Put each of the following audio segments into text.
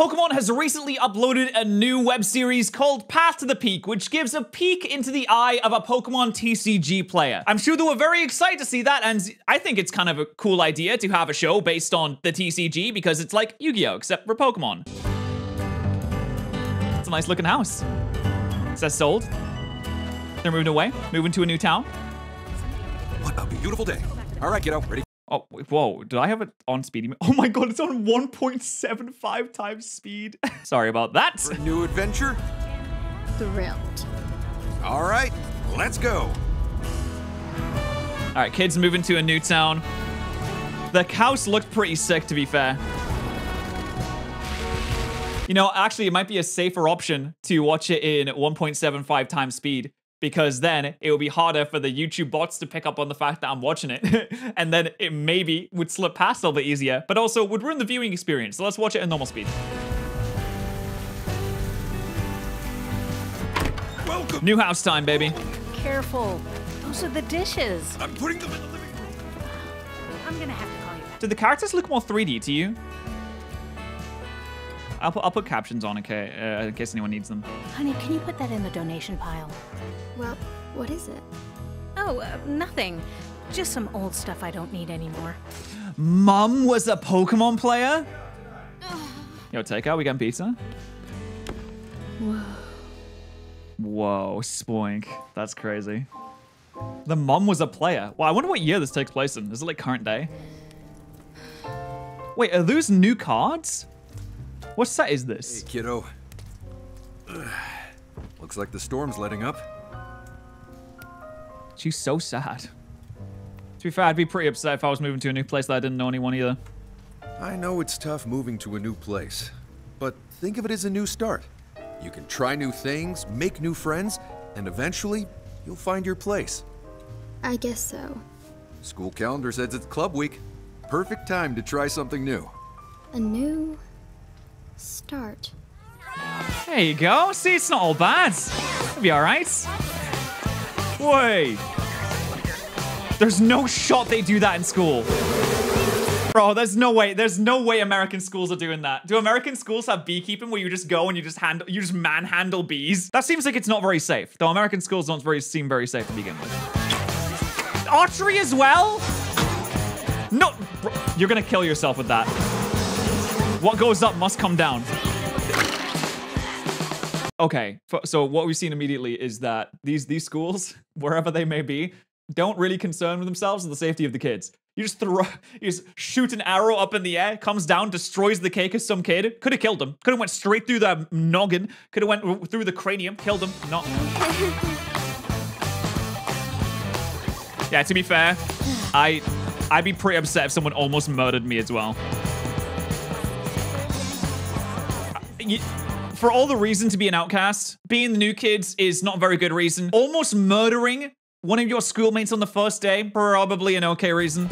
Pokemon has recently uploaded a new web series called Path to the Peak, which gives a peek into the eye of a Pokemon TCG player. I'm sure they were very excited to see that, and I think it's kind of a cool idea to have a show based on the TCG because it's like Yu-Gi-Oh, except for Pokemon. It's a nice looking house. It says sold. They're moving away, moving to a new town. What a beautiful day. All right, kiddo, ready? Oh, whoa, did I have it on speed? Oh my God, it's on 1.75 times speed. Sorry about that. For a new adventure? Thrilled. All right, let's go. All right, kids moving to a new town. The house looked pretty sick, to be fair. You know, actually, it might be a safer option to watch it in 1.75 times speed, because then it will be harder for the YouTube bots to pick up on the fact that I'm watching it. And then it maybe would slip past a little bit easier, but also would ruin the viewing experience. So let's watch it at normal speed. Welcome. New house time, baby. Careful, those are the dishes. I'm putting them in the living room. I'm gonna have to call you back. Did the characters look more 3D to you? I'll put captions on in case anyone needs them. Honey, can you put that in the donation pile? Well, what is it? Oh, nothing. Just some old stuff I don't need anymore. Mom was a Pokemon player? Yo, takeout, we getting pizza? Whoa. Whoa, Spoink. That's crazy. The mom was a player. Wow, I wonder what year this takes place in. Is it like current day? Wait, are those new cards? What set is this? Hey, kiddo. Looks like the storm's letting up. She's so sad. To be fair, I'd be pretty upset if I was moving to a new place that I didn't know anyone either. I know it's tough moving to a new place, but think of it as a new start. You can try new things, make new friends, and eventually you'll find your place. I guess so. School calendar says it's club week. Perfect time to try something new. A new start. There you go. See, it's not all bad. It'll be all right. Wait. There's no shot they do that in school. Bro, there's no way. There's no way American schools are doing that. Do American schools have beekeeping where you just go and you just manhandle bees? That seems like it's not very safe. Though American schools don't seem very safe to begin with. Archery as well? No, bro, you're gonna kill yourself with that. What goes up must come down. Okay, so what we've seen immediately is that these schools, wherever they may be, don't really concern themselves with the safety of the kids. You just shoot an arrow up in the air, comes down, destroys the cake of some kid. Could have killed him. Could have went straight through the noggin. Could have went through the cranium, killed him. Not. Yeah, to be fair, I'd be pretty upset if someone almost murdered me as well. For all the reason to be an outcast, being the new kids is not a very good reason. Almost murdering one of your schoolmates on the first day, probably an okay reason.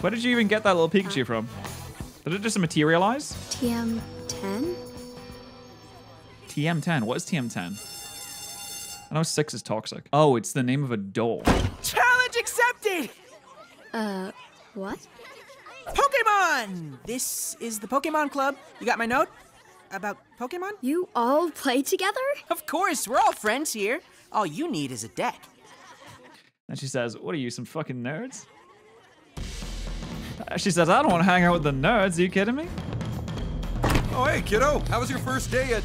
Where did you even get that little Pikachu from? Did it just materialize? TM-10? TM-10? What is TM-10? I know 6 is toxic. Oh, it's the name of a doll. Challenge accepted! What? Pokemon! This is the Pokemon Club. You got my note? About Pokemon? You all play together? Of course, we're all friends here. All you need is a deck. And she says, what are you, some fucking nerds? She says, I don't want to hang out with the nerds. Are you kidding me? Oh, hey, kiddo. How was your first day at...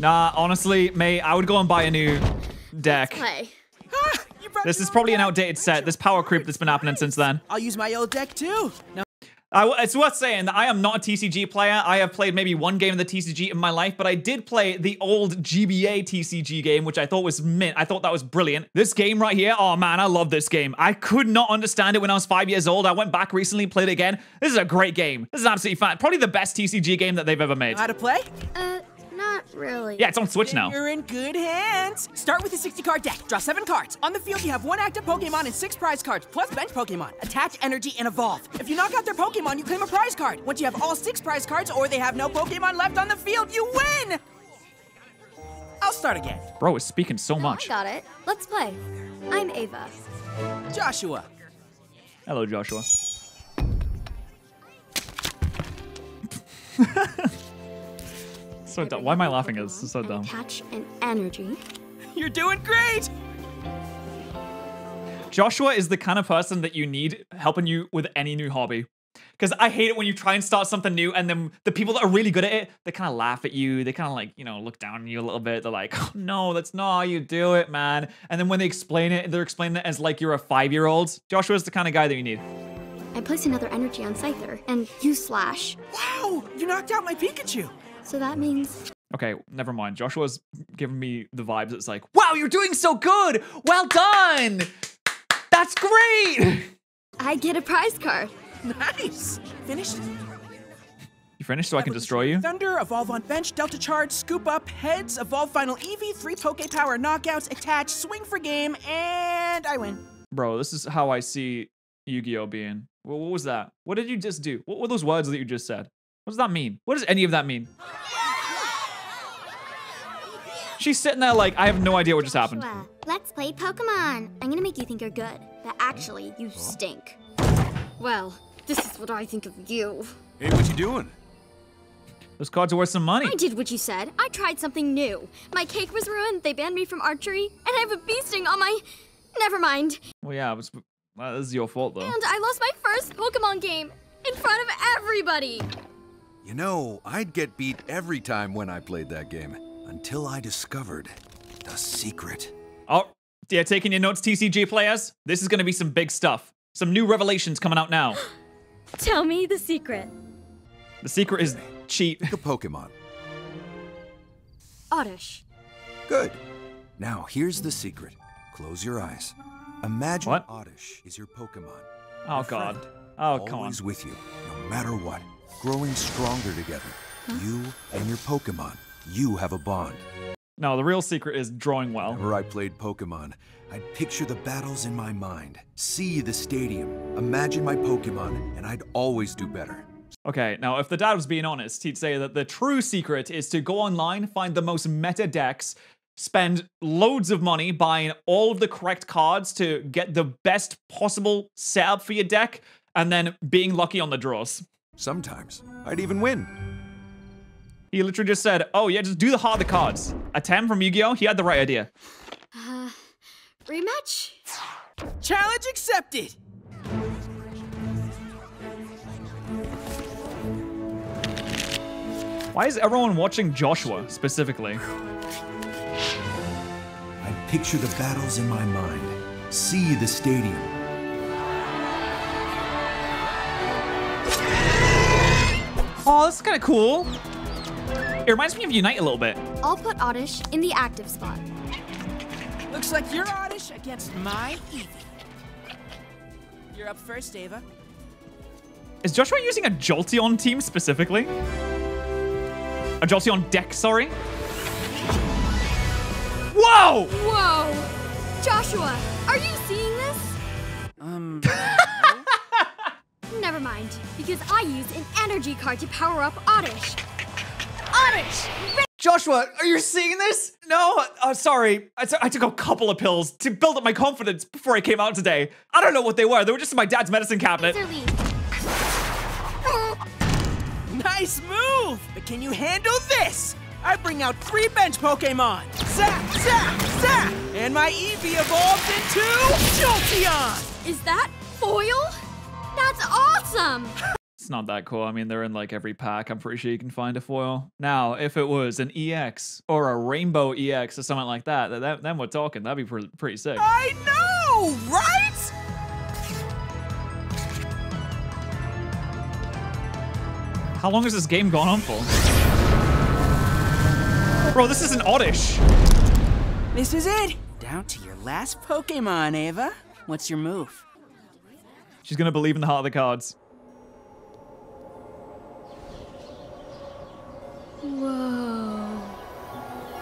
Nah, honestly, mate, I would go and buy a new deck. Let's play. This is probably an outdated set. This power creep that's been happening since then. I'll use my old deck too. No. It's worth saying that I am not a TCG player. I have played maybe one game of the TCG in my life, but I did play the old GBA TCG game, which I thought was mint. I thought that was brilliant. This game right here, oh man, I love this game. I could not understand it when I was 5 years old. I went back recently, played it again. This is a great game. This is absolutely fun. Probably the best TCG game that they've ever made. How to play? Not really. Yeah, it's on Switch now. You're in good hands. Start with a 60-card deck. Draw 7 cards. On the field, you have 1 active Pokemon and 6 prize cards, plus bench Pokemon. Attach, energy, and evolve. If you knock out their Pokemon, you claim a prize card. Once you have all 6 prize cards or they have no Pokemon left on the field, you win! I'll start again. Bro is speaking so much. I got it. Let's play. I'm Ava. Joshua. Hello, Joshua. So dumb. Why am I laughing? It's so dumb. Attach an energy. You're doing great! Joshua is the kind of person that you need helping you with any new hobby. Because I hate it when you try and start something new and then the people that are really good at it, they kind of laugh at you. They kind of like, you know, look down on you a little bit. They're like, oh, no, that's not how you do it, man. And then when they explain it, they're explaining it as like you're a 5-year-old. Joshua's the kind of guy that you need. I placed another energy on Scyther and you slash. Wow, you knocked out my Pikachu. So that means... Okay, never mind. Joshua's giving me the vibes. It's like, wow, you're doing so good. Well done. That's great. I get a prize card. Nice! Finished? You finished so I can destroy you? Thunder, evolve on bench, delta charge, scoop up, heads, evolve final Eevee, 3 Poké Power knockouts, attach, swing for game, and I win. Bro, this is how I see Yu-Gi-Oh being. Well, what was that? What did you just do? What were those words that you just said? What does that mean? What does any of that mean? She's sitting there like, I have no idea what just happened. Let's play Pokemon. I'm gonna make you think you're good, but actually, you stink. Well... This is what I think of you. Hey, what you doing? Those cards are worth some money. I did what you said. I tried something new. My cake was ruined. They banned me from archery. And I have a bee sting on my... Never mind. Well, yeah, well, this is your fault, though. And I lost my first Pokemon game in front of everybody. You know, I'd get beat every time when I played that game until I discovered the secret. Oh, yeah, taking your notes, TCG players? This is going to be some big stuff. Some new revelations coming out now. Tell me the secret. The secret is cheat. Pick a Pokemon. Oddish. Good. Now, here's the secret. Close your eyes. Imagine what? Oddish is your Pokemon. Oh, God. Oh, come on. Always with you, no matter what. Growing stronger together. Huh? You and your Pokemon. You have a bond. No, the real secret is drawing well. Whenever I played Pokemon, I'd picture the battles in my mind, see the stadium, imagine my Pokemon, and I'd always do better. Okay, now if the dad was being honest, he'd say that the true secret is to go online, find the most meta decks, spend loads of money buying all of the correct cards to get the best possible setup for your deck, and then being lucky on the draws. Sometimes, I'd even win. He literally just said, oh yeah, just do the heart of the cards. A 10 from Yu-Gi-Oh, he had the right idea. Rematch? Challenge accepted! Why is everyone watching Joshua, specifically? I picture the battles in my mind. See the stadium. Oh, this is kind of cool. It reminds me of Unite a little bit. I'll put Oddish in the active spot. Looks like you're Oddish against my Eevee. You're up first, Ava. Is Joshua using a Jolteon team specifically? A Jolteon deck, sorry. Whoa! Whoa! Joshua, are you seeing this? Never mind, because I use an energy card to power up Oddish. Joshua, are you seeing this? No, sorry. I took a couple of pills to build up my confidence before I came out today. I don't know what they were. They were just in my dad's medicine cabinet. Nice move, but can you handle this? I bring out 3 bench Pokemon. Zap, zap, zap. And my Eevee evolved into Jolteon. Is that foil? That's awesome. It's not that cool. I mean, they're in like every pack. I'm pretty sure you can find a foil. Now, if it was an EX or a rainbow EX or something like that, then we're talking. That'd be pretty sick. I know, right? How long has this game gone on for? Bro, this is an Oddish. This is it. Down to your last Pokemon, Ava. What's your move? She's gonna believe in the heart of the cards. Whoa.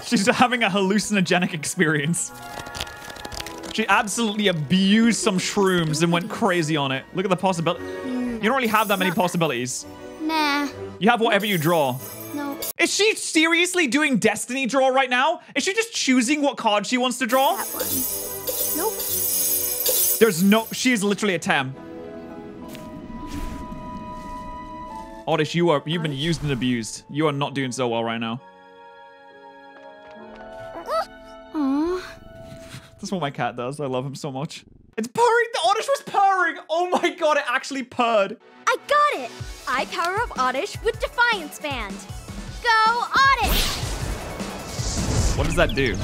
She's having a hallucinogenic experience. She absolutely abused some shrooms and went crazy on it. Look at the possibility. You don't really have that many possibilities. Nah. You have whatever you draw. No. Is she seriously doing Destiny draw right now? Is she just choosing what card she wants to draw? That one. Nope. She is literally a TM. Oddish, you've been used and abused. You are not doing so well right now. Aww. That's what my cat does. I love him so much. It's purring! The Oddish was purring! Oh my god, it actually purred! I got it! I power up Oddish with Defiance Band. Go Oddish! What does that do?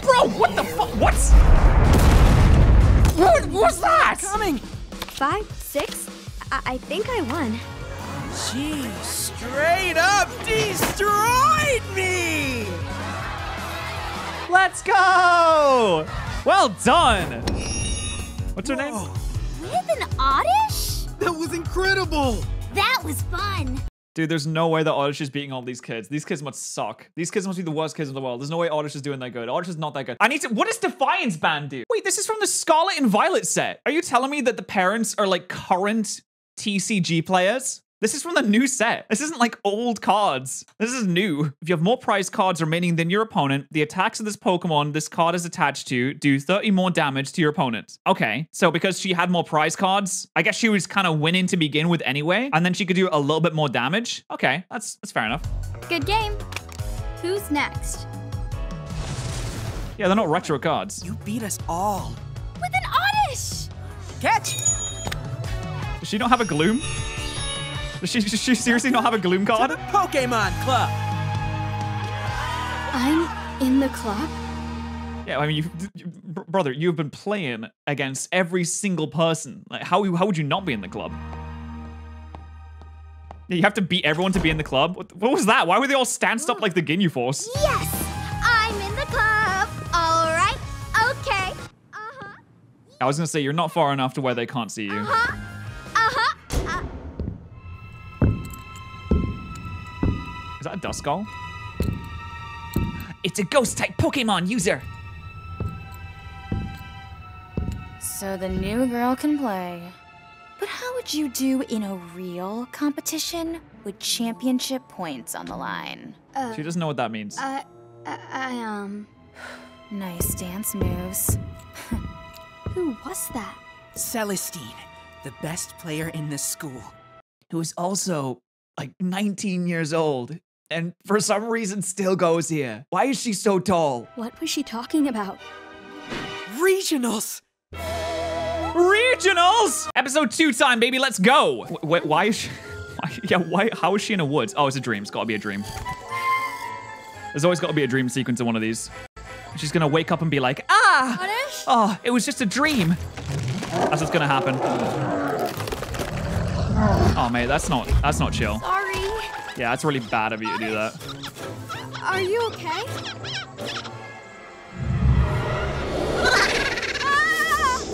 Bro, what the fuck? What? What was that? Coming! 5, 6. I think I won. She straight up destroyed me! Let's go! Well done! What's her name? With an Oddish? That was incredible! That was fun! Dude, there's no way that Oddish is beating all these kids. These kids must suck. These kids must be the worst kids in the world. There's no way Oddish is doing that good. Oddish is not that good. I need to- what does Defiance Band do? Wait, this is from the Scarlet and Violet set. Are you telling me that the parents are like current TCG players? This is from the new set. This isn't like old cards. This is new. If you have more prize cards remaining than your opponent, the attacks of this Pokemon this card is attached to do 30 more damage to your opponent. Okay, so because she had more prize cards, I guess she was kind of winning to begin with anyway, and then she could do a little bit more damage. Okay, that's fair enough. Good game. Who's next? Yeah, they're not retro cards. You beat us all. With an Oddish! Catch! Does she not have a Gloom? Does she seriously not have a Gloom card? To the Pokemon Club. I'm in the club? Yeah, I mean, brother, you've been playing against every single person. Like, how would you not be in the club? You have to beat everyone to be in the club? What was that? Why were they all stanced up like the Ginyu Force? Yes, I'm in the club. All right, okay, uh-huh. I was gonna say, you're not far enough to where they can't see you. Uh-huh. Is that a Duskull? It's a ghost-type Pokemon user! So the new girl can play. But how would you do in a real competition with championship points on the line? She doesn't know what that means. Nice dance moves. Who was that? Celestine, the best player in this school, who is also, like, 19 years old. And for some reason still goes here. Why is she so tall? What was she talking about? Regionals! Regionals! Episode 2 time, baby, let's go! Wait, why is she... how is she in a woods? Oh, it's a dream, it's gotta be a dream. There's always gotta be a dream sequence in one of these. She's gonna wake up and be like, ah! Oddish? Oh, it was just a dream. That's what's gonna happen. Oh, mate, that's not chill. Sorry. Yeah, that's really bad of you to do that. Are you okay?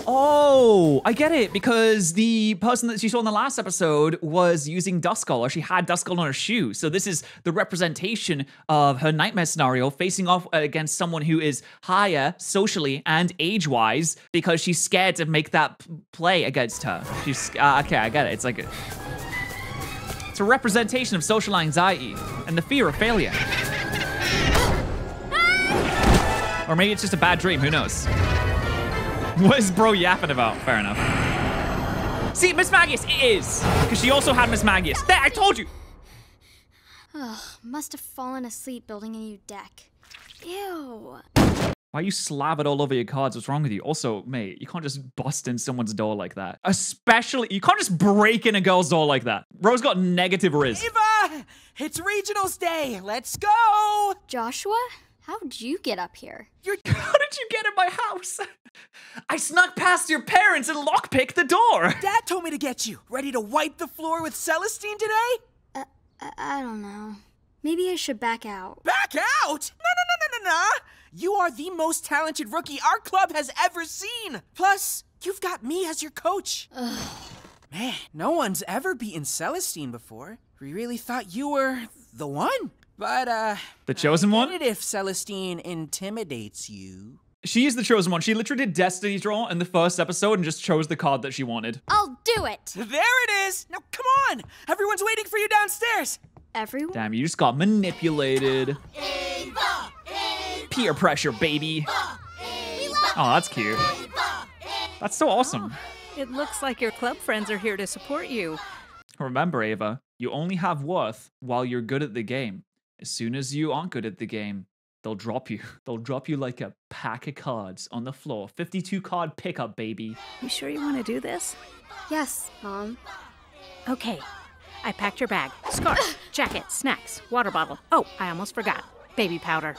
Oh, I get it, because the person that she saw in the last episode was using Duskull, or she had Duskull on her shoe. So this is the representation of her nightmare scenario, facing off against someone who is higher socially and age-wise, because she's scared to make that play against her. She's, okay, I get it, it's like... It's a representation of social anxiety and the fear of failure. Or maybe it's just a bad dream, who knows? What is bro yapping about? Fair enough. See, Mismagius, it is! Because she also had Mismagius. There, I told you! Ugh, must have fallen asleep building a new deck. Ew. Why you slabbered all over your cards? What's wrong with you? Also, mate, you can't just bust in someone's door like that. Especially, you can't just break in a girl's door like that. Bro's got negative riz. Ava, it's regionals day. Let's go. Joshua, how'd you get up here? How did you get in my house? I snuck past your parents and lockpicked the door. Dad told me to get you. Ready to wipe the floor with Celestine today? I don't know. Maybe I should back out. Back out? No. You are the most talented rookie our club has ever seen. Plus, you've got me as your coach. Ugh. Man, no one's ever beaten Celestine before. We really thought you were the one. But, the chosen one? What if Celestine intimidates you? She is the chosen one. She literally did Destiny Draw in the first episode and just chose the card that she wanted. I'll do it. There it is. Now, come on. Everyone's waiting for you downstairs. Everyone? Damn, you just got manipulated. Ava! Peer pressure, baby. Oh, that's cute. That's so awesome. Oh, it looks like your club friends are here to support you. Remember, Ava, you only have worth while you're good at the game. As soon as you aren't good at the game, they'll drop you. They'll drop you like a pack of cards on the floor. 52 card pickup, baby. You sure you want to do this? Yes, Mom. Okay. I packed your bag. Scarf, jacket, snacks, water bottle. Oh, I almost forgot. Baby powder.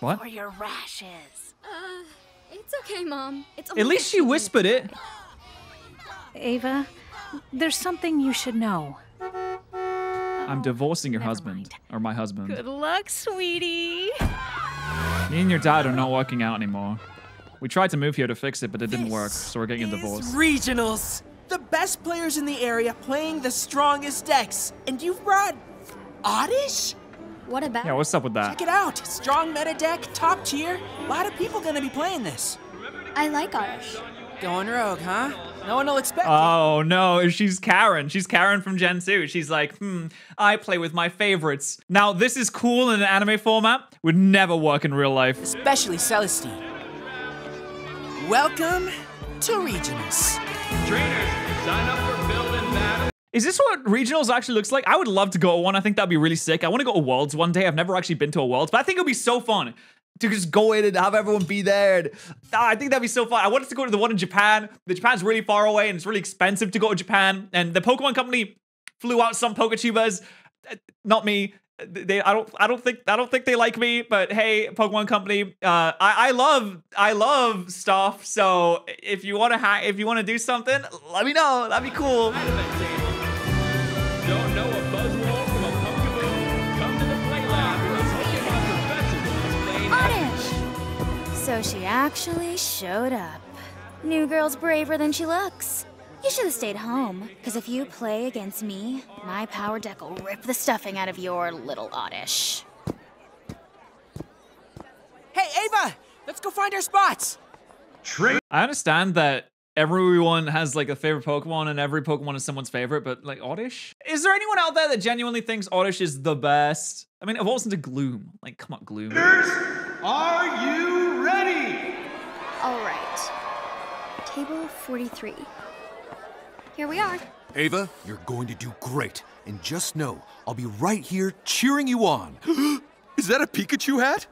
What? For your rashes. It's okay, Mom. It's okay. At least she whispered it. Ava, there's something you should know. I'm divorcing your husband, or my husband. Good luck, sweetie. Me and your dad are not working out anymore. We tried to move here to fix it, but it didn't work, so we're getting a divorce. Regionals. The best players in the area playing the strongest decks. And you've brought Oddish? What about? Yeah, what's up with that? Check it out. Strong meta deck, top tier. A lot of people going to be playing this. I like Oddish. Going rogue, huh? No one will expect it. Oh, no. She's Karen. She's Karen from Gen 2. She's like, I play with my favorites. Now, this is cool in an anime format. Would never work in real life. Especially Celestine. Welcome to Regionals. Trainers, sign up for build and battle. Is this what Regionals actually looks like? I would love to go to one. I think that'd be really sick. I want to go to Worlds one day. I've never actually been to a Worlds, but I think it'd be so fun to just go in and have everyone be there. And, I think that'd be so fun. I wanted to go to the one in Japan. The Japan's really far away and it's really expensive to go to Japan. And the Pokemon company flew out some Poketubers, not me. I don't think they like me. But hey, Pokemon company, I love stuff. So if you want to do something, let me know. That'd be cool. Don't know a buzzword. So she actually showed up. New girl's braver than she looks. You should have stayed home, because if you play against me, my power deck will rip the stuffing out of your little Oddish. Hey, Ava! Let's go find our spots! I understand that everyone has like a favorite Pokemon and every Pokemon is someone's favorite, but like Oddish? Is there anyone out there that genuinely thinks Oddish is the best? I mean, it evolves into Gloom. Like, come on, Gloom. Are you ready? All right. Table 43. Here we are. Ava, you're going to do great. And just know, I'll be right here cheering you on. Is that a Pikachu hat?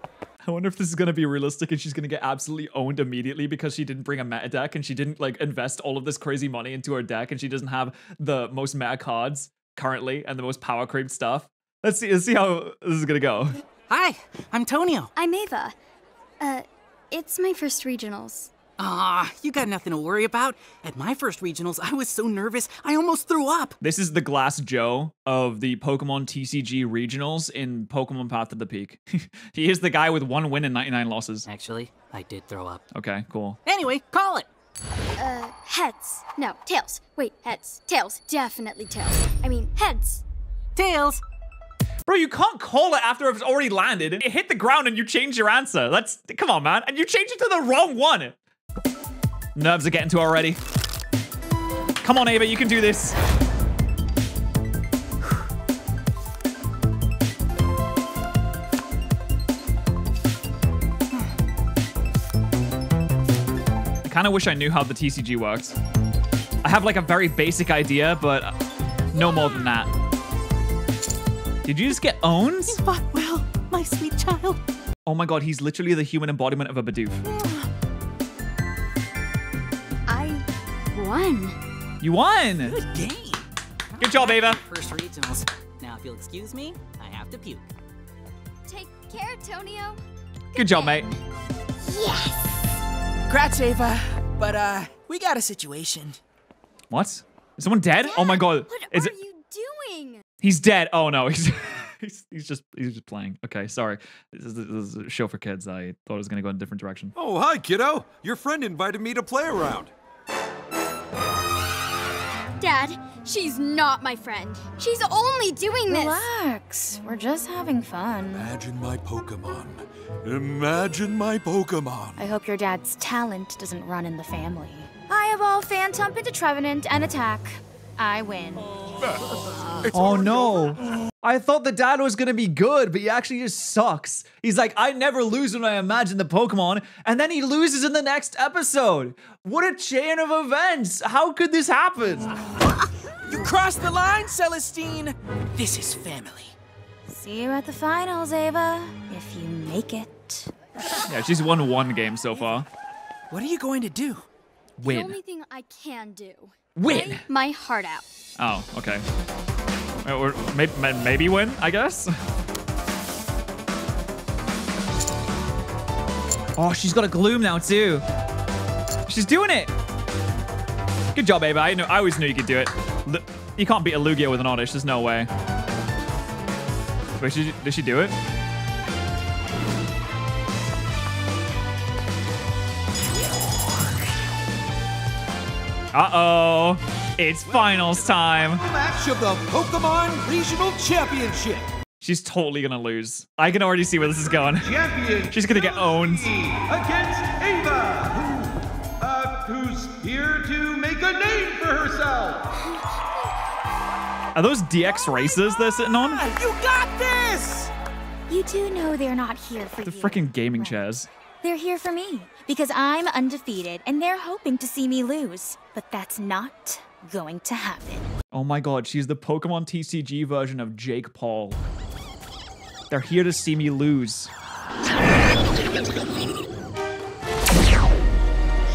I wonder if this is going to be realistic and she's going to get absolutely owned immediately because she didn't bring a meta deck and she didn't like invest all of this crazy money into her deck and she doesn't have the most meta cards currently and the most power creep stuff. Let's see how this is going to go. Hi, I'm Tonio. I'm Ava. It's my first regionals. Ah, you got nothing to worry about. At my first regionals, I was so nervous, I almost threw up. This is the Glass Joe of the Pokemon TCG regionals in Pokemon Path to the Peak. He is the guy with 1 win and 99 losses. Actually, I did throw up. Okay, cool. Anyway, call it. Heads. No, tails. Wait, heads. Tails. Definitely tails. I mean, heads. Tails. Bro, you can't call it after it's already landed. It hit the ground and you change your answer. That's, come on, man. And you change it to the wrong one. Nerves are getting to already. Come on, Ava, you can do this. I kind of wish I knew how the TCG works. I have like a very basic idea, but no more than that. Did you just get owned? You fought well, my sweet child. Oh my god, he's literally the human embodiment of a Bidoof. I won. You won! Good game. Good job, Ava. First regionals. Now, if you'll excuse me, I have to puke. Take care, Tonio. Good job, mate. Yes! Congrats, Ava. But, we got a situation. What? Is someone dead? Dad, oh my god. What are you doing? He's dead. Oh no, he's just playing. Okay, sorry. This is a show for kids. I thought it was gonna go in a different direction. Oh hi, kiddo. Your friend invited me to play around. Dad, she's not my friend. She's only doing this. Relax. We're just having fun. Imagine my Pokemon. Imagine my Pokemon. I hope your dad's talent doesn't run in the family. I evolve Phantump into Trevenant and attack. I win. Oh no. I thought the dad was gonna be good, but he actually just sucks. He's like, I never lose when I imagine the Pokemon, and then he loses in the next episode. What a chain of events. How could this happen? You crossed the line, Celestine. This is family. See you at the finals, Ava, if you make it. Yeah, she's won one game so far. What are you going to do? Win. The only thing I can do. Win. My heart out. Oh, okay. Or maybe win, I guess. Oh, she's got a Gloom now too. She's doing it. Good job, Ava. I always knew you could do it. You can't beat a Lugia with an Oddish. There's no way. Wait, did she do it? Uh-oh. It's finals time. Match of the Pokemon Regional Championship. She's totally going to lose. I can already see where this is going. Champion she's going to get owned. Against Ava, who's here to make a name for herself. Are those DX races they're sitting on? You got this! You do know they're not here for you. The freaking gaming chairs. They're here for me, because I'm undefeated, and they're hoping to see me lose. But that's not going to happen. Oh my god, she's the Pokemon TCG version of Jake Paul. They're here to see me lose.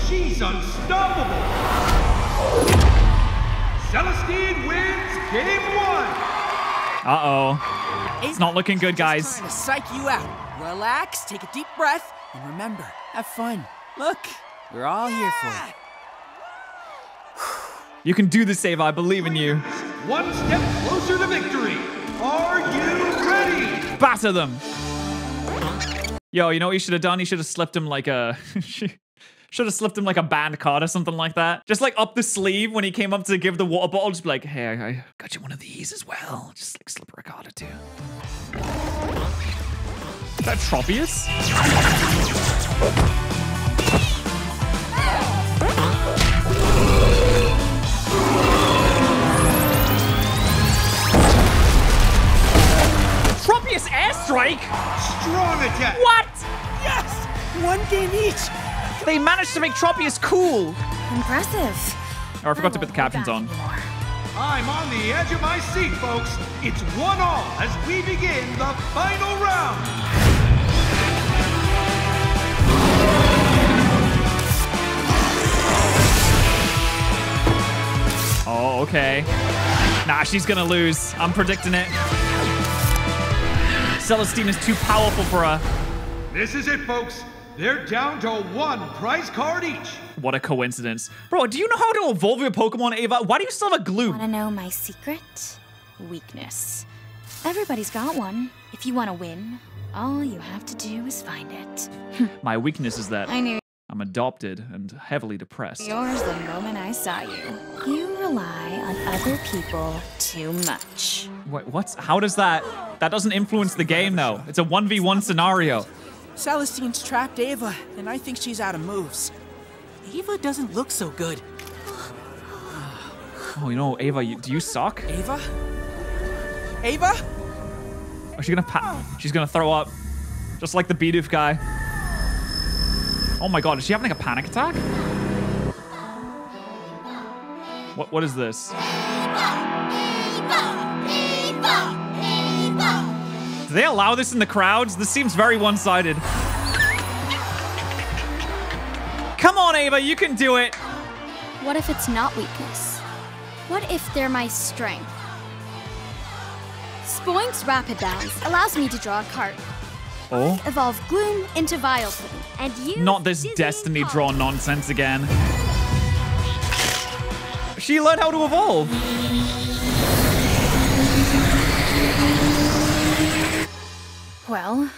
She's unstoppable! Celestine wins Game 1! Uh-oh. It's not looking good, guys. Just trying to psych you out. Relax, take a deep breath. And remember, have fun. Look, we're all here for it. You can do this, Ava. I believe in you. One step closer to victory. Are you ready? Batter them. Yo, you know what you should have done? You should have slipped him like a... should have slipped him like a band card or something like that. Just like up the sleeve when he came up to give the water bottle. Just be like, hey, I got you one of these as well. Just like slip her a card or two. Is that Tropius? Tropius airstrike? Strong attack. What? Yes! One game each. They managed to make Tropius cool. Impressive. Oh, I forgot to put the captions on. I'm on the edge of my seat, folks. It's 1-1 as we begin the final round. Oh, okay. Nah, she's gonna lose. I'm predicting it. Celestine is too powerful for her. This is it, folks. They're down to one prize card each. What a coincidence. Bro, do you know how to evolve your Pokemon, Ava? Why do you still have a Gloom? Wanna know my secret? Weakness. Everybody's got one. If you wanna win, all you have to do is find it. My weakness is that I'm adopted and heavily depressed. Yours the moment I saw you. You rely on other people too much. Wait, what? How does that? That doesn't influence the game, though. It's a 1v1 scenario. Celestine's trapped Ava, and I think she's out of moves. Ava doesn't look so good. Oh, you know, Ava, do you suck? Ava? Ava? Oh, she's gonna throw up, just like the Bidoof guy. Oh my god, is she having like a panic attack? What is this? Eva. Do they allow this in the crowds? This seems very one-sided. Come on, Ava, you can do it. What if it's not weakness? What if they're my strength? Spoink's rapid bounce allows me to draw a card. Oh. Evolve Gloom into Vileplume, and you. Not this Destiny card. Draw nonsense again. She learned how to evolve. Well,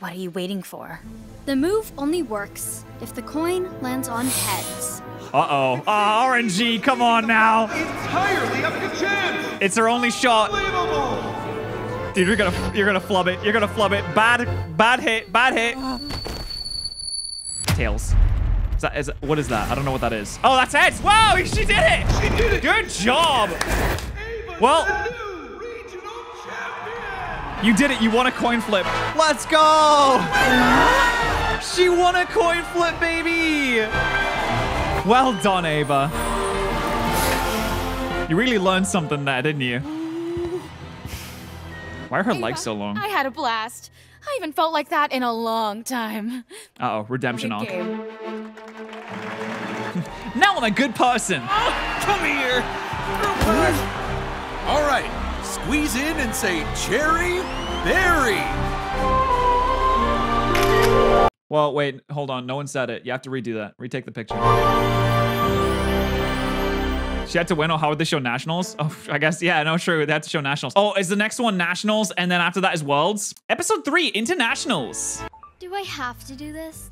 what are you waiting for? The move only works if the coin lands on heads. Uh-oh. Ah, RNG, come on now. Entirely up to chance. It's her only shot. Unbelievable. Dude, you're gonna flub it. You're gonna flub it. Bad hit. Tails. What is that? I don't know what that is. Oh, that's it. Wow, she did it. She did it. Good job. Well, you did it. You won a coin flip. Let's go. She won a coin flip, baby. Well done, Ava. You really learned something there, didn't you? Why are her legs so long? I had a blast. I haven't felt like that in a long time. Uh-oh, redemption arc. Now I'm a good person. Oh, come here. All right, squeeze in and say cherry berry. Well, wait, hold on. No one said it. You have to redo that. Retake the picture. She had to win, or how would they show nationals? Oh, I guess, yeah, no, true. They had to show nationals. Oh, is the next one nationals? And then after that is worlds? Episode 3, internationals. Do I have to do this?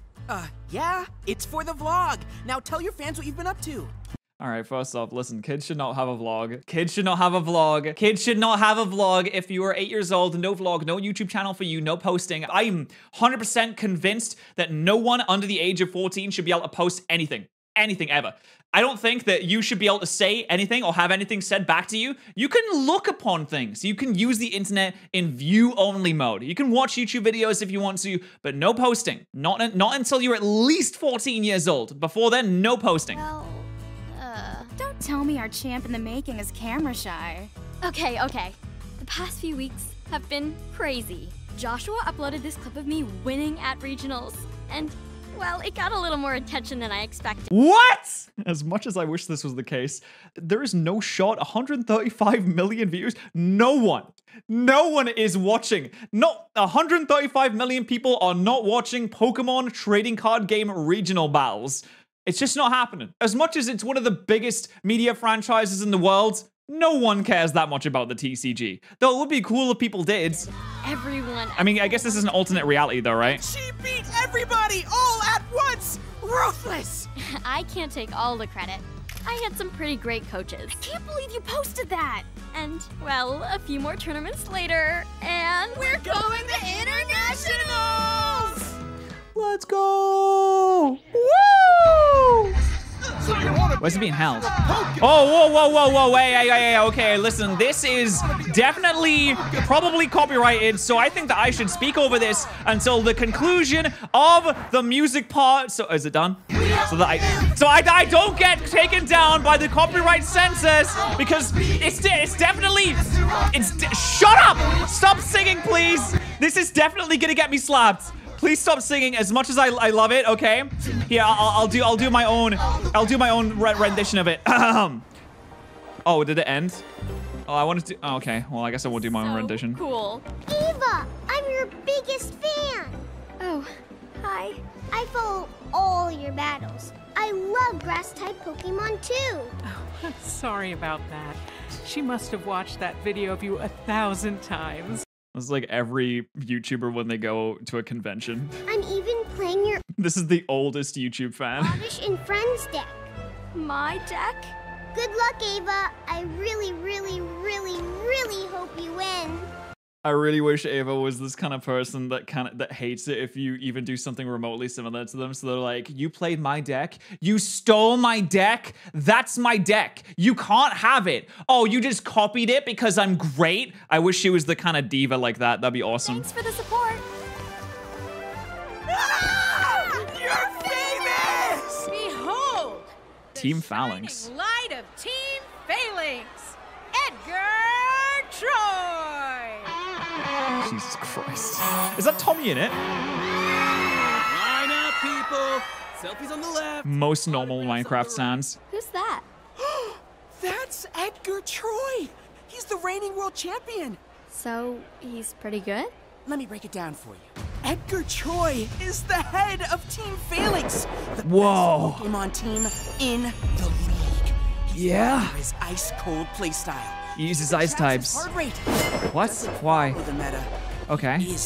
Yeah, it's for the vlog. Now tell your fans what you've been up to. All right, first off, listen, kids should not have a vlog. Kids should not have a vlog. Kids should not have a vlog. If you are 8 years old, no vlog, no YouTube channel for you, no posting. I'm 100% convinced that no one under the age of 14 should be able to post anything. Anything ever. I don't think that you should be able to say anything or have anything said back to you. You can look upon things. You can use the internet in view-only mode. You can watch YouTube videos if you want to, but no posting. Not until you're at least 14 years old. Before then, no posting. Well, don't tell me our champ in the making is camera shy. Okay, okay. The past few weeks have been crazy. Joshua uploaded this clip of me winning at regionals, and well, it got a little more attention than I expected. What? As much as I wish this was the case, there is no shot, 135 million views. No one is watching. Not 135 million people are not watching Pokemon trading card game regional battles. It's just not happening. As much as it's one of the biggest media franchises in the world, no one cares that much about the TCG. Though it would be cool if people did. Everyone. I mean, I guess this is an alternate reality though, right? She beat everybody all at once! Ruthless! I can't take all the credit. I had some pretty great coaches. I can't believe you posted that! And, well, a few more tournaments later, and we're going to internationals! Let's go! Woo! Where's it being held? Oh, whoa, hey, okay, listen, this is definitely probably copyrighted, so I think that I should speak over this until the conclusion of the music part. So, is it done? So I don't get taken down by the copyright censors because shut up! Stop singing, please! This is definitely gonna get me slapped. Please stop singing. As much as I love it, okay? Yeah, I'll do my own rendition of it. Oh, did it end? Oh, I wanted to. Oh, okay. Well, I guess I will do my own rendition. Cool. Ava, I'm your biggest fan. Oh, hi. I follow all your battles. I love Grass-type Pokemon too. Oh, sorry about that. She must have watched that video of you 1,000 times. It's like every YouTuber when they go to a convention. I'm even playing your... This is the oldest YouTube fan. Oddish and Friends deck. My deck? Good luck, Ava. I really hope you win. I really wish Ava was this kind of person that that hates it if you even do something remotely similar to them. So they're like, you played my deck. You stole my deck. That's my deck. You can't have it. Oh, you just copied it because I'm great. I wish she was the kind of diva like that. That'd be awesome. Thanks for the support. Ah! You're famous! Behold! Team Falinks. Light of Team Falinks. Edgar Troy. Jesus Christ. Is that Tommy in it? Line up, people. Selfies on the left. Most normal Minecraft stands. Who's that? That's Edgar Troy. He's the reigning world champion. So he's pretty good? Let me break it down for you. Edgar Troy is the head of Team Falinks. The best Pokemon team in the league. His ice-cold playstyle. He uses ice types. What? Why? Okay.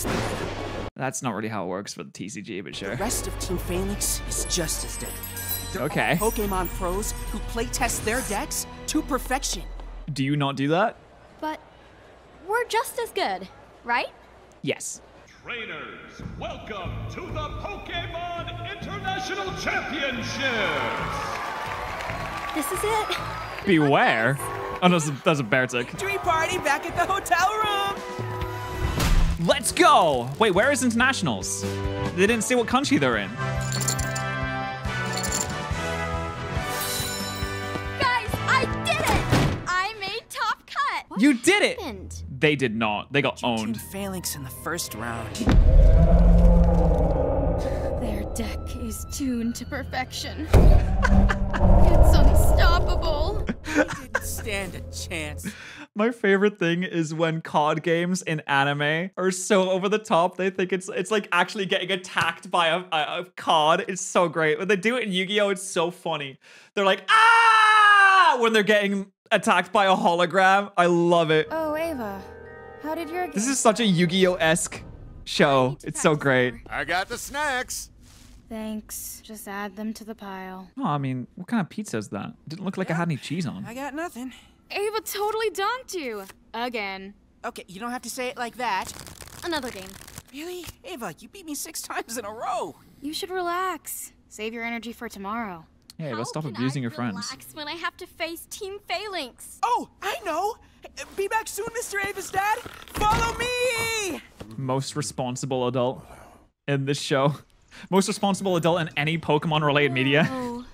That's not really how it works for the TCG, but sure. The rest of Team Falinks is just as deadly. Okay. Pokemon pros who play test their decks to perfection. Do you not do that? But we're just as good, right? Yes. Trainers, welcome to the Pokemon International Championships! This is it. Beware. Oh, no, that's a bear tick. Victory party back at the hotel room. Let's go. Wait, where is Internationals? They didn't see what country they're in. Guys, I did it. I made top cut. What you did it. Happened? They did not. They got owned. Team Falinks in the first round. Their deck is tuned to perfection. It's unstoppable. They didn't stand a chance. My favorite thing is when card games in anime are so over the top, they think it's like actually getting attacked by a card. It's so great. When they do it in Yu-Gi-Oh, it's so funny. They're like, ah! When they're getting attacked by a hologram. I love it. Oh, Ava, how did your game? This is such a Yu-Gi-Oh-esque show. It's so great. I got the snacks. Thanks. Just add them to the pile. Oh, I mean, what kind of pizza is that? It didn't look like I had any cheese on. I got nothing. Ava totally dunked you. Again. Okay, you don't have to say it like that. Another game. Really? Ava, you beat me 6 times in a row. You should relax. Save your energy for tomorrow. Hey, let's stop abusing your friends. Relax when I have to face Team Falinks. Oh, I know. Be back soon, Mr. Ava's dad. Follow me. Most responsible adult in this show. Most responsible adult in any Pokemon-related media. Oh.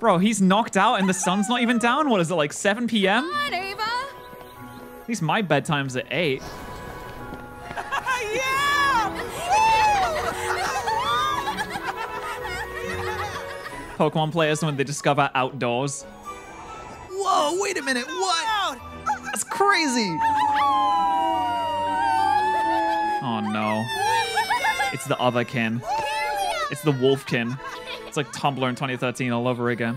Bro, he's knocked out and the sun's not even down. What is it, like 7 p.m.? Come on, Ava. At least my bedtime's at 8. Yeah. Pokemon players when they discover outdoors. Whoa, wait a minute, what? That's crazy. Oh no. It's the other kin. It's the wolf kin. It's like Tumblr in 2013 all over again.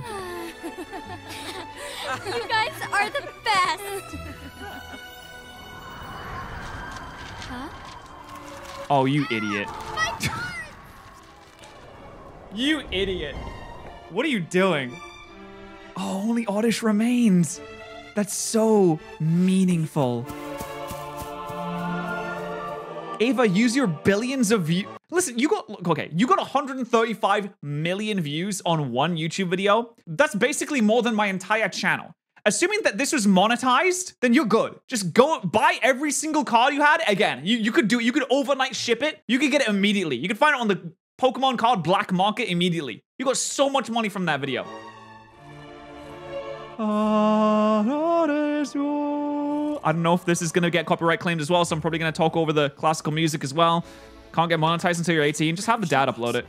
You guys are the best. Huh? Oh, you idiot. You idiot. What are you doing? Oh, only Oddish remains. That's so meaningful. Ava, use your billions of views. Listen, you got 135 million views on one YouTube video. That's basically more than my entire channel. Assuming that this was monetized, then you're good. Just go buy every single card you had. Again, you could do it. You could overnight ship it. You could get it immediately. You could find it on the Pokemon card black market immediately. You got so much money from that video. I don't know if this is gonna get copyright claimed as well, so I'm probably gonna talk over the classical music as well. Can't get monetized until you're 18. Just have the dad upload it.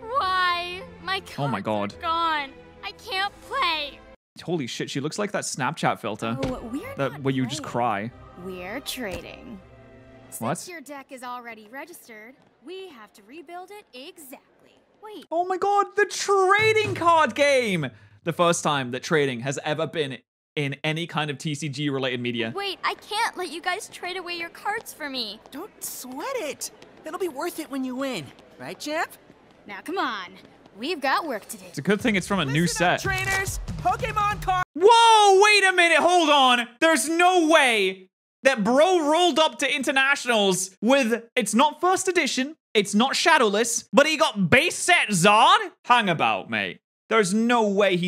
Why? My cards are gone. I can't play. Holy shit, she looks like that Snapchat filter. Where you just cry. We're trading. What? Since your deck is already registered, we have to rebuild it exactly. Wait. Oh my god, the trading card game! The first time that trading has ever been in any kind of TCG-related media. Wait, I can't let you guys trade away your cards for me. Don't sweat it. That'll be worth it when you win. Right, champ? Now, come on. We've got work to do. It's a good thing it's from a new set. Trainers, Pokemon card. Whoa, wait a minute. Hold on. There's no way that bro rolled up to Internationals with, it's not first edition, it's not shadowless, but he got base set Zard? Hang about, mate. There's no way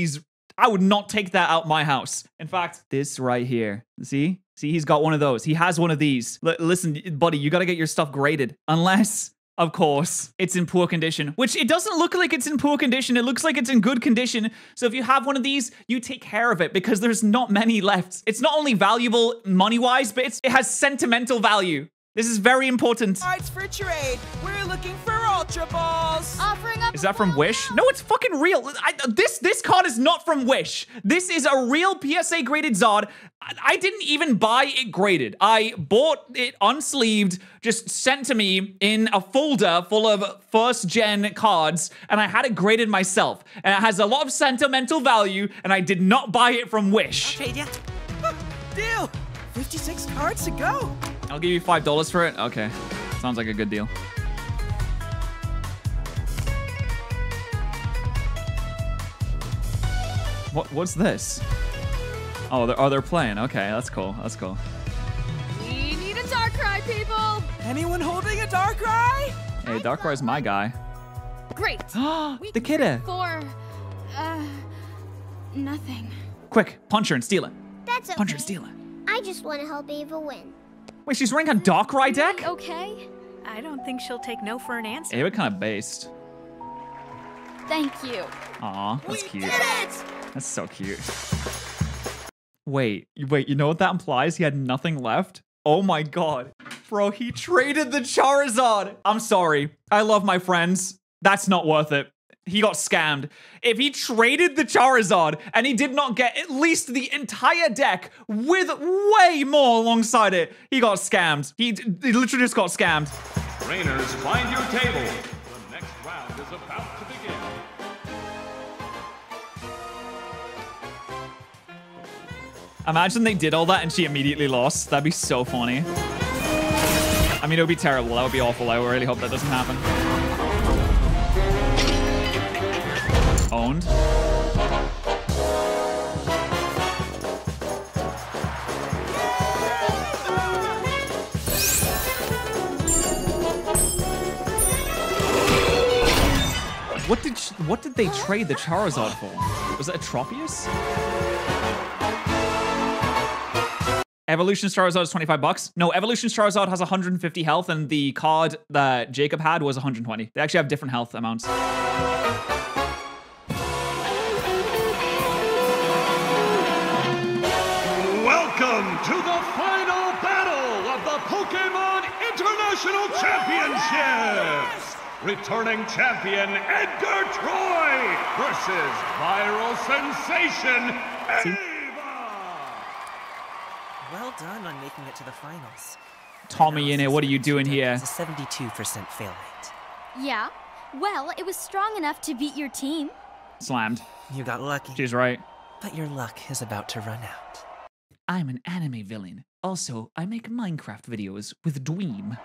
I would not take that out my house. In fact, this right here, see? See, he's got one of those. He has one of these. Listen, buddy, you gotta get your stuff graded. Unless, of course, it's in poor condition, which it doesn't look like it's in poor condition. It looks like it's in good condition. So if you have one of these, you take care of it because there's not many left. It's not only valuable money-wise, but it has sentimental value. This is very important. Cards for trade. We're looking for Ultra Balls. Offering up. Is that from Wish? No, it's fucking real. This card is not from Wish. This is a real PSA graded Zard. I didn't even buy it graded. I bought it unsleeved, just sent to me in a folder full of first-gen cards, and I had it graded myself. And it has a lot of sentimental value, and I did not buy it from Wish. Trade ya. Deal. 56 cards to go. I'll give you $5 for it. Okay. Sounds like a good deal. What's this? Oh, they're playing. Okay, that's cool. That's cool. We need a Darkrai people! Anyone holding a Darkrai? Hey, Darkrai's my guy. Great! The kidda! For... nothing. Quick, punch her and steal it. That's okay. Punch her and steal it. I just want to help Ava win. Wait, she's running on Darkrai deck? Okay. I don't think she'll take no for an answer. Ava kind of based. Thank you. Aw, that's cute. We did it! That's so cute. Wait, you know what that implies? He had nothing left? Oh my god. Bro, he traded the Charizard. I'm sorry. I love my friends. That's not worth it. He got scammed. If he traded the Charizard and he did not get at least the entire deck with way more alongside it, he got scammed. He literally just got scammed. Trainers, find your table. The next round is about to begin. Imagine they did all that and she immediately lost. That'd be so funny. I mean, it would be terrible. That would be awful. I really hope that doesn't happen. Owned. What did they trade the Charizard for? Was it a Tropius? Evolution Charizard is 25 bucks. No, Evolution Charizard has 150 health, and the card that Jacob had was 120. They actually have different health amounts. Welcome to the final battle of the Pokemon International Championships! Returning champion Edgar Troy versus viral sensation Ava! Well done on making it to the finals. Tommy, what are you doing here? It's a 72% fail rate. Yeah, well, it was strong enough to beat your team. Slammed. You got lucky. She's right. But your luck is about to run out. I'm an anime villain. Also, I make Minecraft videos with Dweem.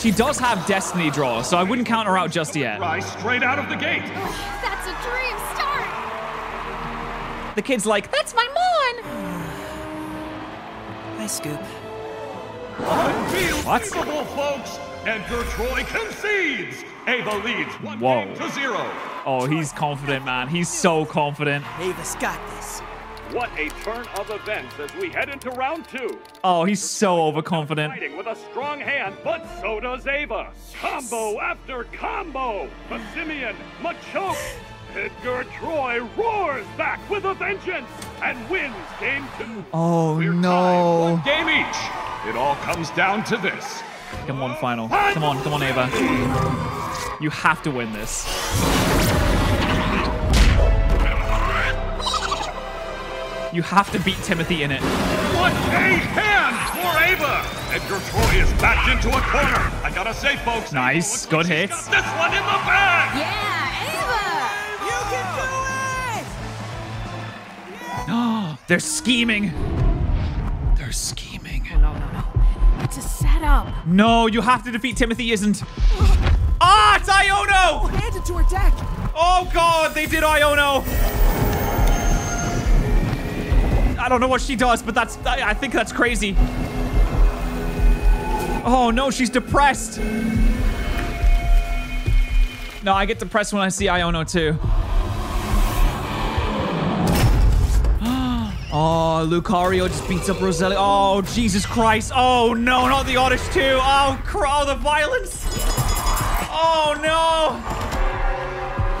She does have Destiny Draw, so I wouldn't count her out just yet. Rise straight out of the gate. Oh, that's a dream start. The kid's like, that's my mon. Hi, Scoop. Unbelievable, folks. Edgar Troy concedes. Ava leads 1-0. Oh, he's confident, man. He's so confident. Ava's got this. What a turn of events as we head into round 2. Oh, he's so overconfident. Fighting with a strong hand, but so does Ava. Combo after combo. Simeon, Machoke. Edgar Troy roars back with a vengeance and wins game 2. Oh, we're no. 1 game each. It all comes down to this. Come on, final. Come on, Ava. You have to win this. You have to beat Timothy in it. What a hand for Ava! Edgar Troy is backed into a corner. I gotta say, folks. Nice, good hit. This one in the back. Yeah, Ava! You can do it! Oh, they're scheming. They're scheming. Oh, no. It's a setup. No, you have to defeat Timothy isn't. Ah, it's Iono! Oh, hand it to her deck. Oh god, they did Iono. I don't know what she does, but that's, I think that's crazy. Oh no, she's depressed. No, I get depressed when I see Iono too. Oh, Lucario just beats up Roselli. Oh, Jesus Christ. Oh, no, not the Oddish too. Oh, the violence. Oh, no.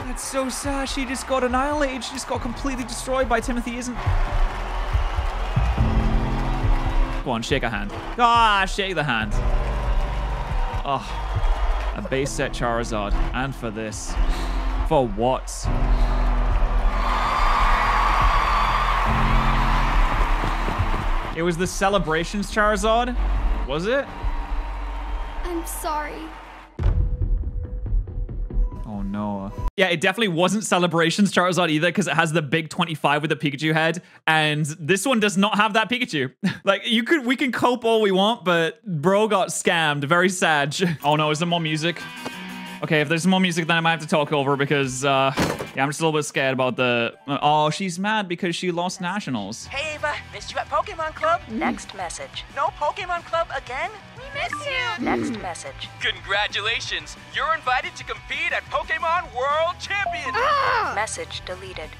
That's so sad. She just got annihilated. She just got completely destroyed by Timothy isn't. Go on, shake her hand. Ah, shake the hand. Oh, a base set Charizard. And for this. For what? It was the Celebrations Charizard, was it? I'm sorry. Oh no. Yeah, it definitely wasn't Celebrations Charizard either because it has the big 25 with the Pikachu head and this one does not have that Pikachu. Like we can cope all we want, but bro got scammed, very sad. Oh no, is there more music? Okay, if there's more music, then I might have to talk over because, yeah, I'm just a little bit scared about the... Oh, she's mad because she lost Nationals. Hey, Ava, missed you at Pokemon Club. Next message. No Pokemon Club again? We missed you. Next message. Congratulations. You're invited to compete at Pokemon World Champions. Ah! Message deleted.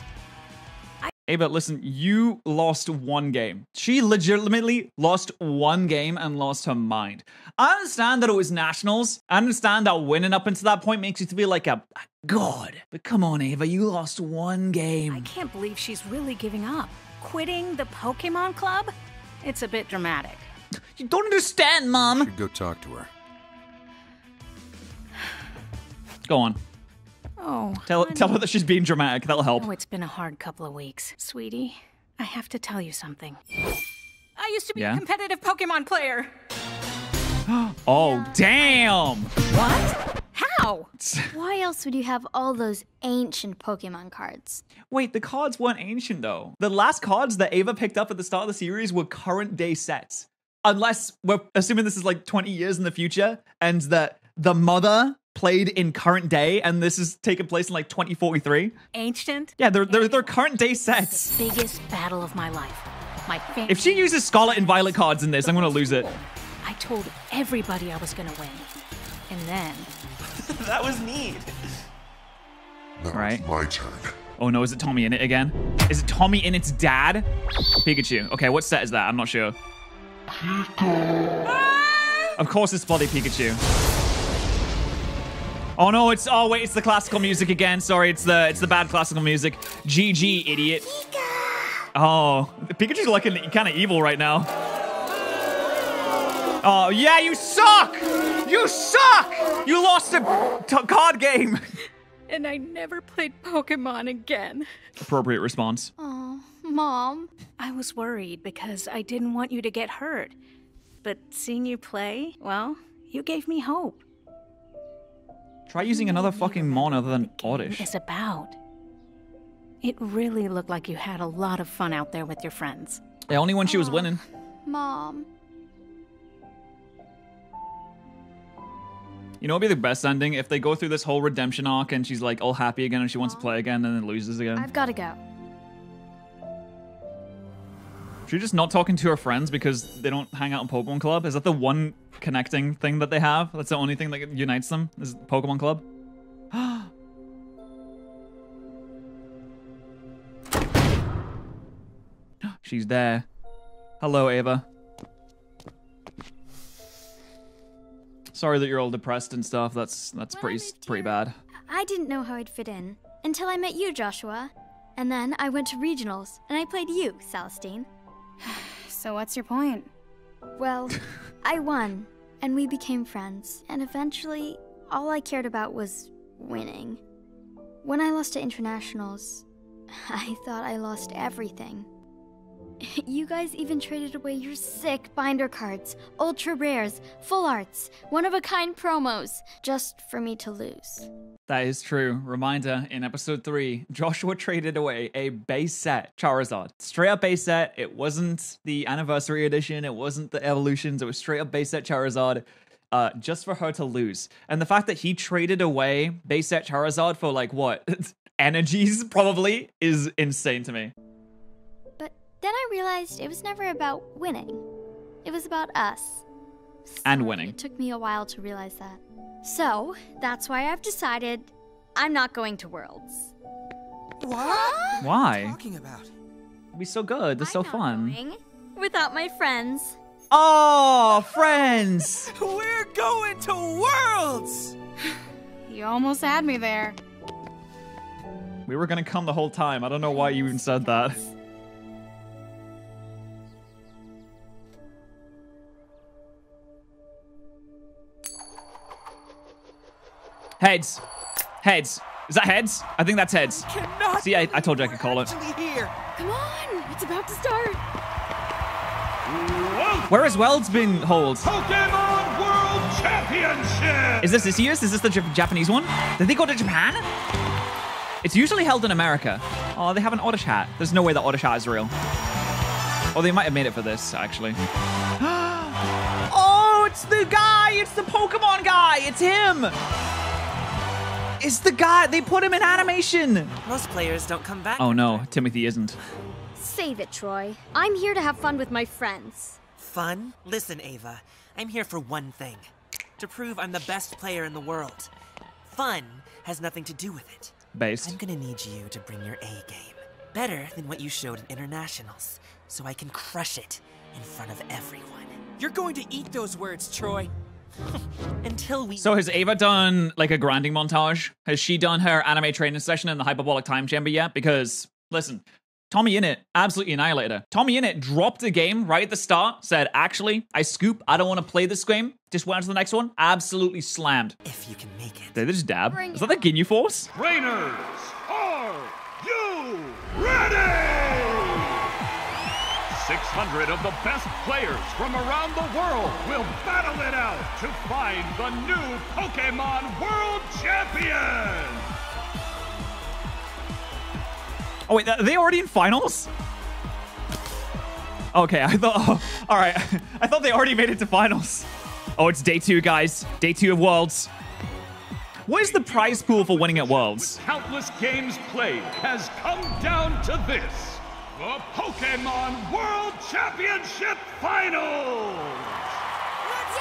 Ava, listen, you lost one game. She legitimately lost one game and lost her mind. I understand that it was Nationals. I understand that winning up until that point makes you feel like a god. But come on, Ava, you lost one game. I can't believe she's really giving up. Quitting the Pokemon Club? It's a bit dramatic. You don't understand, Mom. You should go talk to her. Go on. Oh, tell her that she's being dramatic. That'll help. Oh, it's been a hard couple of weeks. Sweetie, I have to tell you something. I used to be a competitive Pokemon player. Oh, damn. What? How? Why else would you have all those ancient Pokemon cards? Wait, the cards weren't ancient, though. The last cards that Ava picked up at the start of the series were current day sets. Unless we're assuming this is like 20 years in the future and that the mother... played in current day, and this is taking place in like 2043. Ancient? Yeah, they're current day sets. The biggest battle of my life. My family. If she uses Scarlet and Violet cards in this, I'm gonna lose it. I told everybody I was gonna win, and then that was me. All right, my turn. Oh no, is it Tommy in it again? Is it Tommy and its dad? Pikachu. Okay, what set is that? I'm not sure. Of course, it's bloody Pikachu. Oh no, it's, oh wait, it's the classical music again. Sorry, it's the bad classical music. GG, idiot. Pika. Oh, Pikachu's looking kind of evil right now. Oh yeah, you suck! You suck! You lost a card game. And I never played Pokemon again. Appropriate response. Oh, Mom. I was worried because I didn't want you to get hurt. But seeing you play, well, you gave me hope. Try using another fucking mon other than Oddish. It's about. It really looked like you had a lot of fun out there with your friends. Yeah, only when she was winning. Mom. You know, it'd be the best ending if they go through this whole redemption arc and she's like all happy again and she wants to play again and then loses again. I've got to go. She's just not talking to her friends because they don't hang out in Pokemon Club? Is that the one connecting thing that they have? That's the only thing that unites them? Is Pokemon Club? She's there. Hello, Ava. Sorry that you're all depressed and stuff. That's pretty bad. I didn't know how I'd fit in until I met you, Joshua. And then I went to regionals and I played you, Celestine. So what's your point? Well, I won, and we became friends, and eventually, all I cared about was winning. When I lost to internationals, I thought I lost everything. You guys even traded away your sick binder cards, ultra rares, full arts, one-of-a-kind promos, just for me to lose. That is true. Reminder, in episode 3, Joshua traded away a base set Charizard. Straight up base set. It wasn't the anniversary edition. It wasn't the evolutions. It was straight up base set Charizard just for her to lose. And the fact that he traded away base set Charizard for like what? Energies probably is insane to me. Then I realized it was never about winning. It was about us. And winning. It took me a while to realize that. So, that's why I've decided I'm not going to Worlds. What? Why? What are you talking about? It'd be so good. It's so fun. Going without my friends. Oh, friends! We're going to Worlds! You almost had me there. We were going to come the whole time. I don't know why you even said that. Heads. Heads. Is that heads? I think that's heads. See, I told you I could call it. Here. Come on. It's about to start. Whoa. Where has Worlds been held? Pokemon World Championship. Is this year's? Is this the Japanese one? Did they go to Japan? It's usually held in America. Oh, they have an Oddish hat. There's no way that Oddish hat is real. Oh, they might have made it for this, actually. Oh, it's the guy. It's the Pokemon guy. It's him. It's the guy. They put him in animation. Most players don't come back. Oh no, Timothy isn't. Save it, Troy. I'm here to have fun with my friends. Fun? Listen, Ava. I'm here for one thing. To prove I'm the best player in the world. Fun has nothing to do with it. Based. I'm gonna need you to bring your A game. Better than what you showed at internationals. So I can crush it in front of everyone. You're going to eat those words, Troy. Until we... So has Ava done like a grinding montage? Has she done her anime training session in the hyperbolic time chamber yet? Because listen, Tommy Innit absolutely annihilated her. Tommy Innit dropped a game right at the start, said, actually, I scoop, I don't want to play this game. Just went on to the next one. Absolutely slammed. If you can make it. Did they just dab? Is that the Ginyu Force? Trainers, are you ready? 600 of the best players from around the world will battle it out to find the new Pokemon World Champion! Oh wait, are they already in finals? Okay, I thought, oh, all right. I thought they already made it to finals. Oh, it's day 2, guys. Day 2 of Worlds. What is the prize pool for winning at Worlds? With countless games played has come down to this. The Pokemon World Championship Finals! Let's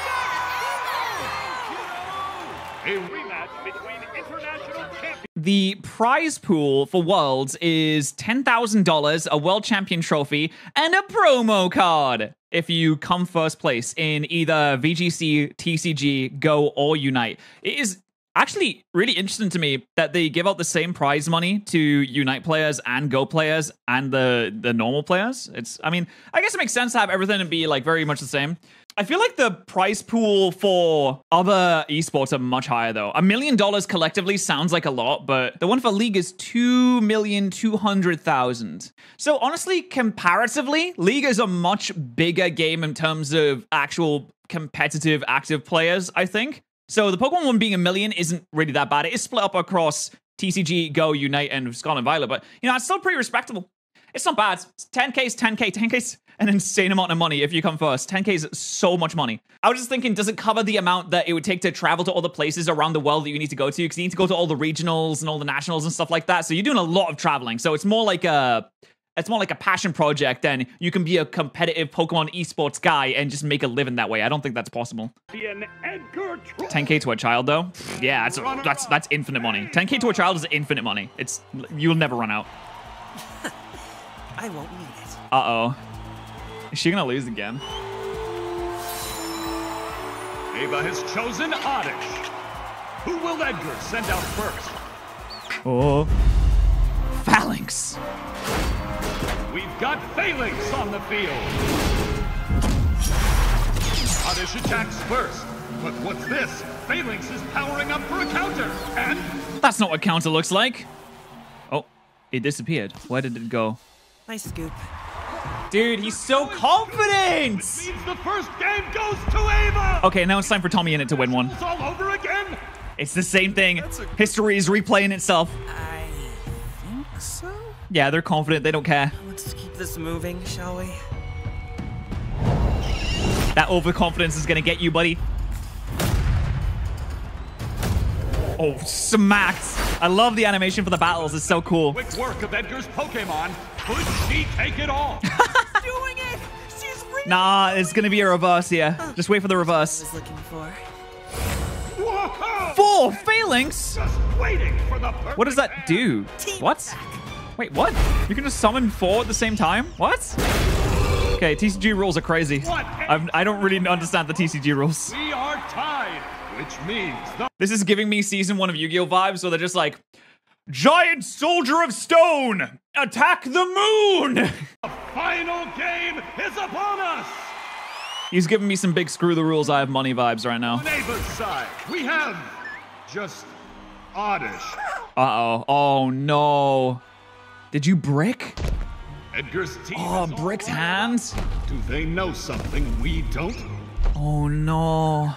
go! A rematch between international champions. The prize pool for Worlds is $10,000, a World Champion trophy, and a promo card if you come first place in either VGC, TCG, Go, or Unite. It is actually really interesting to me that they give out the same prize money to Unite players and Go players and the normal players. It's, I mean, I guess it makes sense to have everything and be like very much the same. I feel like the prize pool for other esports are much higher though. $1 million collectively sounds like a lot, but the one for League is $2,200,000. So honestly, comparatively, League is a much bigger game in terms of actual competitive active players, I think. So the Pokemon one being $1 million isn't really that bad. It is split up across TCG, Go, Unite, and Scarlet and Violet, but you know, it's still pretty respectable. It's not bad. 10K's 10K. 10K's an insane amount of money if you come first. 10K's so much money. I was just thinking, does it cover the amount that it would take to travel to all the places around the world that you need to go to? Because you need to go to all the regionals and all the nationals and stuff like that. So you're doing a lot of traveling. So it's more like a... It's more like a passion project, and you can be a competitive Pokemon esports guy and just make a living that way. I don't think that's possible. 10K to a child, though? Yeah, that's infinite money. 10K to a child is infinite money. It's, you'll never run out. I won't need it. Uh-oh. Is she gonna lose again? Ava has chosen Oddish. Who will Edgar send out first? Oh. Falinks. We've got Falinks on the field. Oddish attacks first, but what's this? Falinks is powering up for a counter, and... That's not what counter looks like. Oh, it disappeared. Where did it go? Nice scoop. Dude, he's so confident! It means the first game goes to Ava! Okay, now it's time for Tommy Innit to win one. It's all over again? It's the same thing. History is replaying itself. I think so? Yeah, they're confident. They don't care. Let's keep this moving, shall we? That overconfidence is gonna get you, buddy. Oh, smacked. I love the animation for the battles. It's so cool. Quick work of Edgar's Pokemon. Could she take it all? She's doing it. She's really nah, it's gonna be a reverse here. Just wait for the reverse. What I was looking for. Four Falinks. Just waiting for the perfect. What does that do? Team what? Back. Wait, what? You can just summon 4 at the same time? What? Okay, TCG rules are crazy. I don't really understand the TCG rules. We are tied, which means... This is giving me Season 1 of Yu-Gi-Oh! Vibes, so they're just like, Giant Soldier of Stone, attack the moon! The final game is upon us! He's giving me some big screw the rules, I have money vibes right now. On Ava's side, we have just Oddish. Uh-oh. Oh, no. Did you brick? Edgar's team. Oh, brick's hands? Do they know something we don't? Oh no.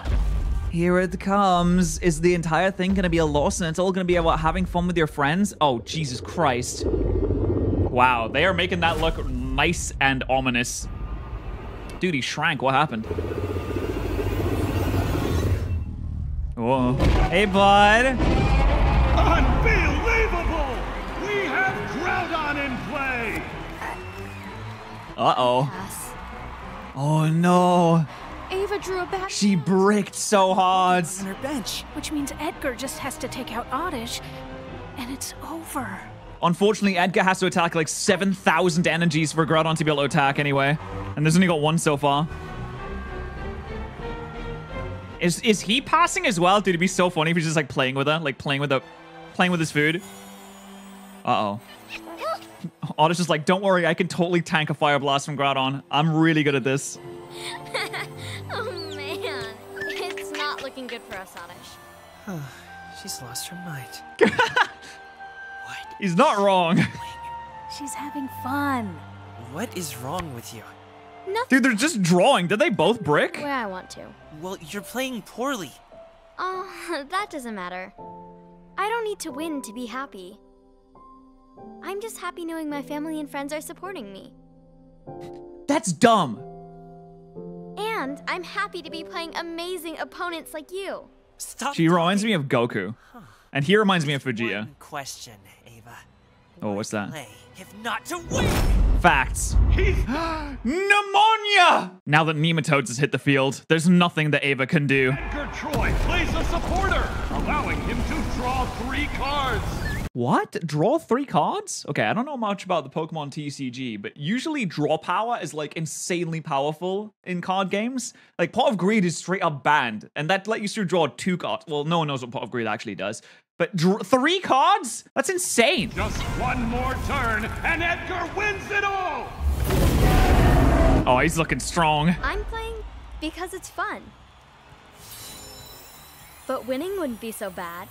Here it comes. Is the entire thing gonna be a loss and it's all gonna be about having fun with your friends? Oh, Jesus Christ. Wow, they are making that look nice and ominous. Dude, he shrank. What happened? Whoa. Hey, bud. Unbelievable! We have Groudon in play! Uh-oh. Oh no. Ava drew a back. She bricked so hard. On her bench. Which means Edgar just has to take out Oddish, and it's over. Unfortunately, Edgar has to attack like 7,000 energies for Groudon to be able to attack anyway. And there's only got one so far. Is he passing as well? Dude, it'd be so funny if he's just like playing with her, like playing with his food. Uh-oh. Oddish is like, don't worry, I can totally tank a Fire Blast from Groudon. I'm really good at this. Oh man, it's not looking good for us, Oddish. Huh. She's lost her mind. What? He's not wrong. She's having fun. What is wrong with you? Nothing. Dude, they're just drawing. Did they both brick? Where I want to. Well, you're playing poorly. Oh, that doesn't matter. I don't need to win to be happy. I'm just happy knowing my family and friends are supporting me. That's dumb. And I'm happy to be playing amazing opponents like you. Stop. She reminds me of Goku. Huh. And he reminds me of Vegeta. Question, Ava. Oh, what's that? If not to win. Facts. Pneumonia! Now that Nematodes has hit the field, there's nothing that Ava can do. Edgar Troy plays a supporter, allowing him to draw 3 cards. What? Draw 3 cards? Okay, I don't know much about the Pokemon TCG, but usually draw power is like insanely powerful in card games. Like Pot of Greed is straight up banned, and that lets you draw 2 cards. Well, no one knows what Pot of Greed actually does. But 3 cards? That's insane. Just one more turn and Edgar wins it all. Oh, he's looking strong. I'm playing because it's fun. But winning wouldn't be so bad.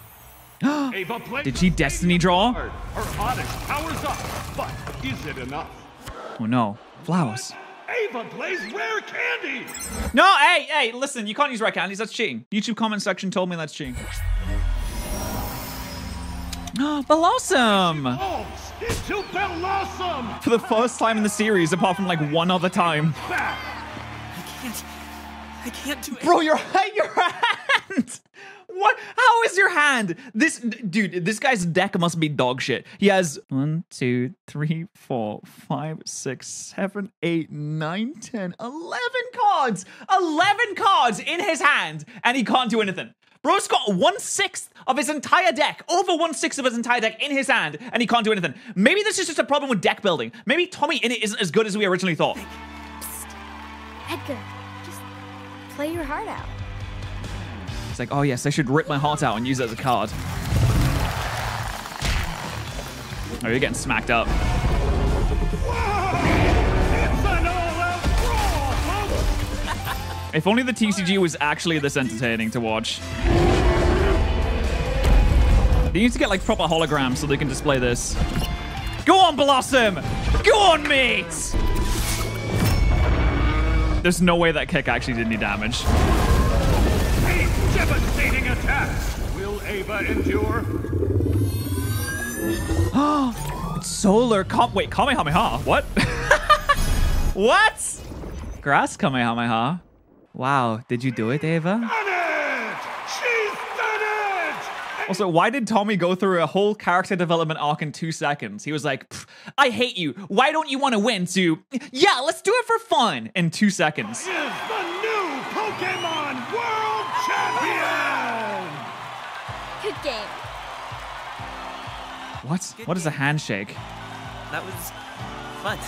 Did she destiny draw? Her Oddish powers up, but is it enough? Oh no, flowers. Ava plays rare candy. No, hey, listen, you can't use rare candies, that's cheating. YouTube comment section told me that's cheating. Bellossom! Into Bellossom! For the first time in the series, apart from like one other time. I can't do it. Bro, your hand! What? How is your hand? This dude, this guy's deck must be dog shit. He has 1, 2, 3, 4, 5, 6, 7, 8, 9, 10, 11 cards! 11 cards in his hand, and he can't do anything. Bro's got 1/6 of his entire deck, over 1/6 of his entire deck in his hand, and he can't do anything. Maybe this is just a problem with deck building. Maybe Tommy Innit isn't as good as we originally thought. Psst. Edgar, just play your heart out. It's like, oh yes, I should rip my heart out and use it as a card. Oh, you're getting smacked up. If only the TCG was actually this entertaining to watch. They need to get like proper holograms so they can display this. Go on, Bellossom! Go on, mate! There's no way that kick actually did any damage. A devastating attack! Will Ava endure? Oh, solar comp. Wait, Kamehameha? What? What? Grass Kamehameha? Wow, did you do it, Ava? Done it! She's done it! Also, why did Tommy go through a whole character development arc in 2 seconds? He was like, I hate you. Why don't you want to win? To, yeah, let's do it for fun in 2 seconds. She is the new Pokemon World Champion! Good game. What? Good what is a handshake? That was fun.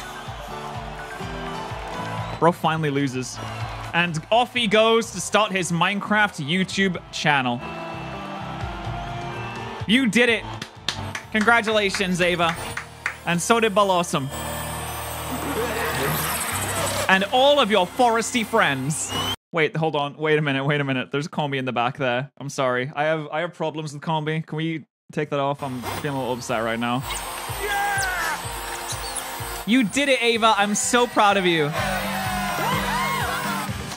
Bro finally loses. And off he goes to start his Minecraft YouTube channel. You did it. Congratulations, Ava. And so did Bellossom. And all of your foresty friends. Wait, hold on. Wait a minute. There's Combi in the back there. I'm sorry. I have problems with Combi. Can we take that off? I'm feeling a little upset right now. Yeah! You did it, Ava. I'm so proud of you.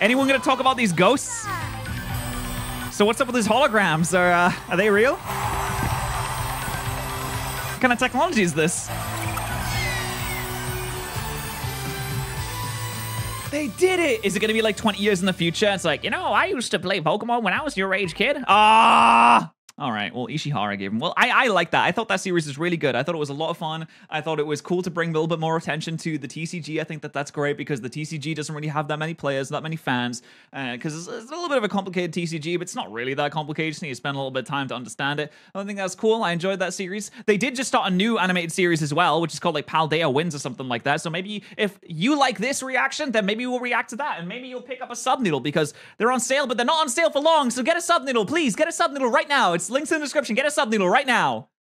Anyone gonna talk about these ghosts? So what's up with these holograms? Are they real? What kind of technology is this? They did it! Is it gonna be like 20 years in the future? It's like, you know, I used to play Pokemon when I was your age, kid. Ah! All right, well, Ishihara gave him. Well, I like that. I thought that series was really good. I thought it was a lot of fun. I thought it was cool to bring a little bit more attention to the TCG. I think that that's great because the TCG doesn't really have that many players, that many fans, because it's a little bit of a complicated TCG, but it's not really that complicated. You just need to spend a little bit of time to understand it. I think that's cool. I enjoyed that series. They did just start a new animated series as well, which is called like Paldea Wins or something like that. So maybe if you like this reaction, then maybe we'll react to that, and maybe you'll pick up a Subneedle because they're on sale, but they're not on sale for long. So get a Subneedle, please. Get a Subneedle right now. It's links in the description. Get a Subneedle right now.